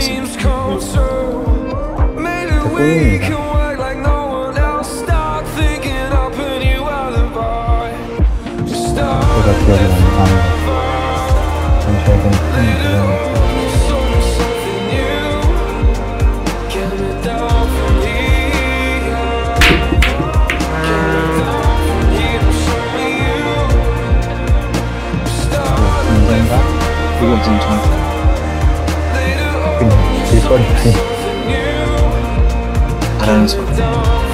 seems cold, so maybe we can work like no one else. Stop thinking up and you out of bar. Stop forever. I don't know.